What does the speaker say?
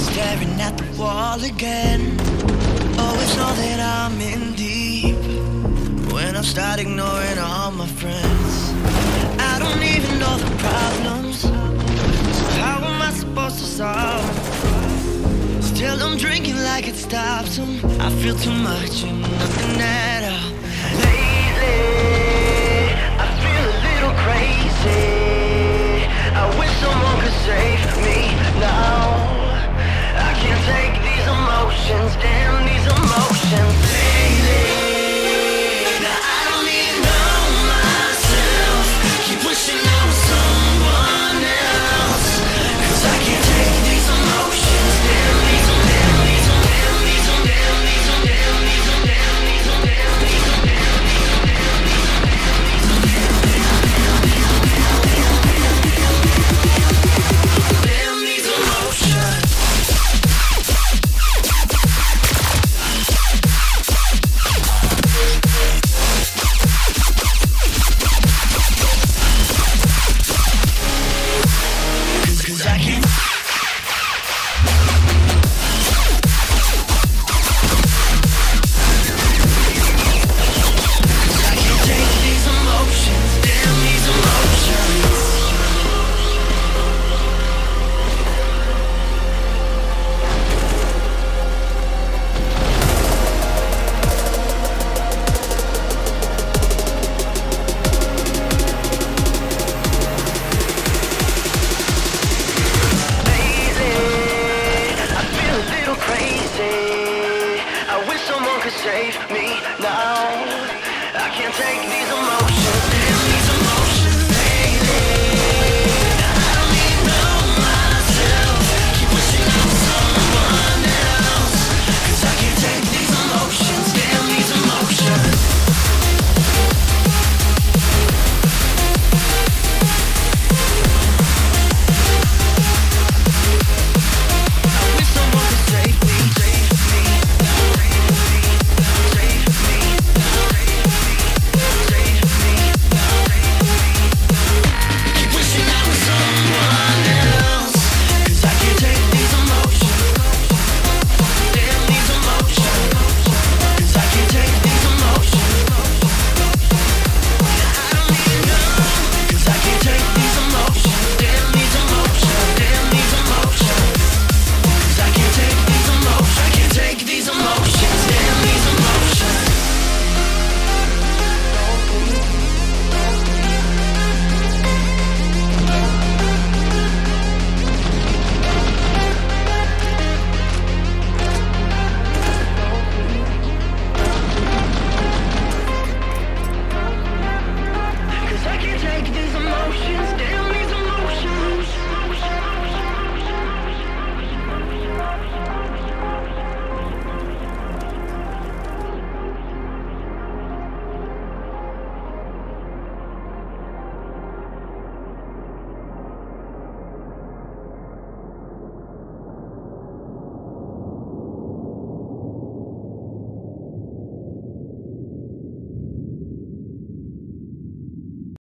staring at the wall again. Oh, it's all that I'm in deep when I start ignoring all my friends. I don't even know the problems, so how am I supposed to solve? Still I'm drinking like it stops them. I feel too much and nothing at all. Lately I feel a little crazy. I wish someone could save me now. I can't take these emotions, damn these emotions. Lately now I don't even know myself. Keep wishing I was someone else, 'cause I can't take these emotions, damn these emotions. Save me now. I can't take these emotions.